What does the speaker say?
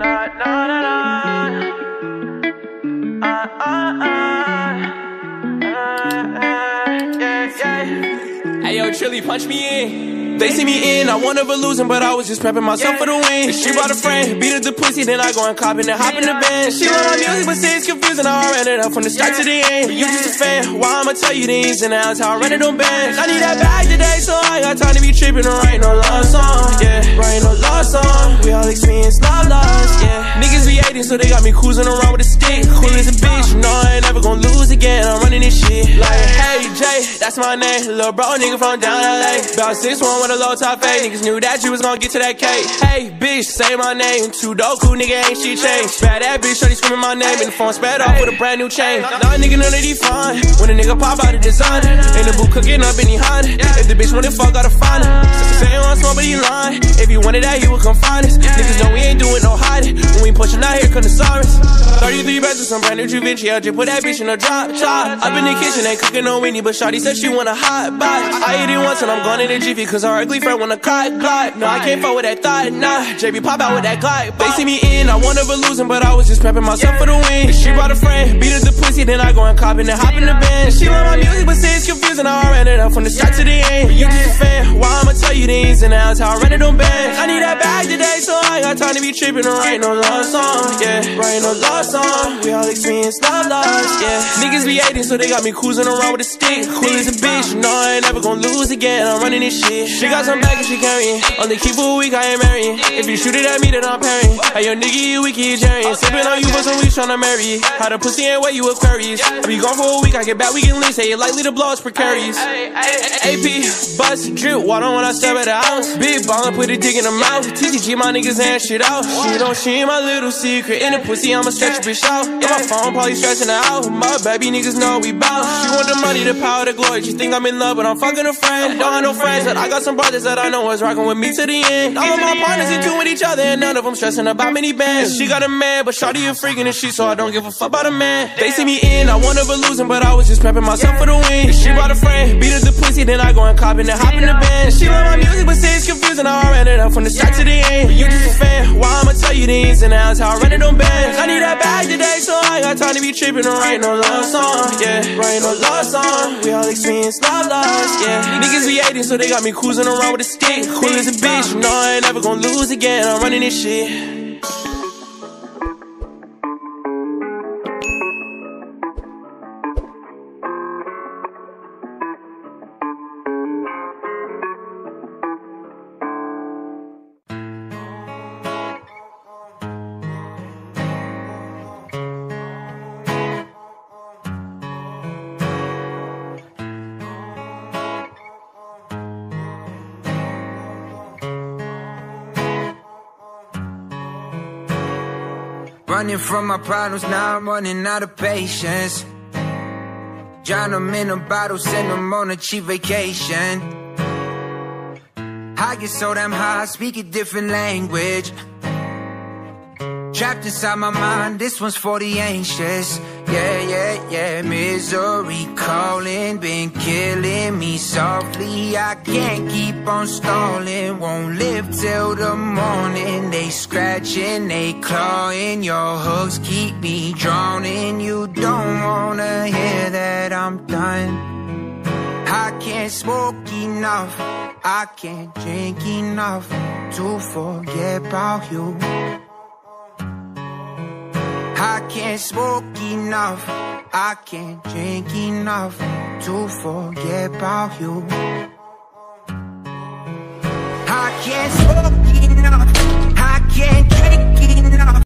Hey yo, Chili, punch me in. They see me in, I wanted to lose him, but I was just prepping myself for the win. She brought a friend, beat up the pussy, then I go and cop and then hop in the band. She want my music, but say it's confusing, I ran it up from the start to the end. But you just a fan, why I'ma tell you the ins and outs, how I ran it on bands. I need that bag today, so I got time to be tripping and writing no love song, yeah. Writing no love song, we all experience love loss, yeah. Niggas be hating, so they got me cruising around with a stick. Cool as a bitch, you know I ain't never gonna lose again, I'm running this shit. Like, hey Jay, that's my name, lil' bro, nigga from down LA. About 6'1" with a low top fade, niggas knew that you was gonna get to that cake. Hey bitch, say my name, Tudoku, nigga, ain't she changed. Bad that bitch, shorty screaming my name, in the phone sped off with a brand new chain. Nah nigga, none of these fine, when a nigga pop out of design, in the boot cooking up any hunt. If the bitch wanna fuck, gotta find her. Say it once more, but he lying, if you wanted that, you would come find us. Niggas know we ain't doing no hiding, when we pushing out here, come to Cyrus. 33 beds with some brand new Givenchy, I just put that bitch in a drop top. Up in the kitchen, ain't cooking no weenie, but shorty said she want a hot box. I hit it once and I'm gone in the Jiffy, cause her ugly friend wanna cot. No, I can't fuck with that thought, nah, JB pop out with that Glock. They see me in, I wanted to lose him, but I was just prepping myself for the win. She brought a friend, beat up the pussy, then I go and cop and then hop in the band. She love my music, but say it's confusing, I ran it up from the start to the end. But you just a fan, why I'ma tell you the ins and outs, how I ran it on bands. I need that bag today, so I got time to be tripping and writing no love song, yeah. Writing no love song, we all experience love loss, yeah. Niggas be hating, so they got me cruising around with a stick. Cool as a bitch, you know I ain't never gonna lose again, I'm running this shit. She got some back and she carrying, only keep for a week, I ain't marrying. If you shoot it at me, then I'm parrying. Hey yo nigga, you wiki, Jerry. Sipping on you for some weeks, tryna marry it. How the pussy ain't wet, you Aquarius. I be gone for a week, I get back, we can leave. Say it likely to blow, it's precarious. AP, bust, drip, why don't when I step at the house? Big ballin', put a dick in the mouth. TCG, my niggas hand shit out. Shit on, she ain't my little secret. In the pussy, I'ma stretch your bitch out. Yeah, my phone probably stretching her out. My baby niggas know we bout. She want the money, the power, the glory. She think I'm in love, but I'm fucking a friend. Don't have no friends, but I got some brothers that I know is rockin' with me to the end. All of my partners in tune with each other, and none of them stressin' about many bands. She got a man, but shawty a freakin' and she, so I don't give a fuck about a man. They see me in, I wanted to lose him, but I was just prepping myself for the win. She brought a friend, beat up the pussy, then I go and cop and then hop in the band. She love my music, but say it's confusing, I ran it up from the start to the end. But you just a fan, why I'ma tell you the ins and outs, how I ran it on bands. I need that bag today, so I got time to be trippin' and writing no love song, yeah. Writing no love song, we all experience love loss, yeah. Niggas be hating, so they got me cruising around with a stick. Cool as a bitch, you know I ain't never gonna lose again, I'm running this shit. Running from my problems, now I'm running out of patience. Drown them in a bottle, send them on a cheap vacation. I get so damn high, I speak a different language. Trapped inside my mind, this one's for the anxious. Yeah, yeah, yeah, misery calling, been killing me softly. I can't keep on stalling, won't live till the morning. They scratching, they clawing, your hooks keep me drowning. You don't wanna hear that I'm done. I can't smoke enough, I can't drink enough to forget about you. I can't smoke enough, I can't drink enough to forget about you. I can't smoke enough.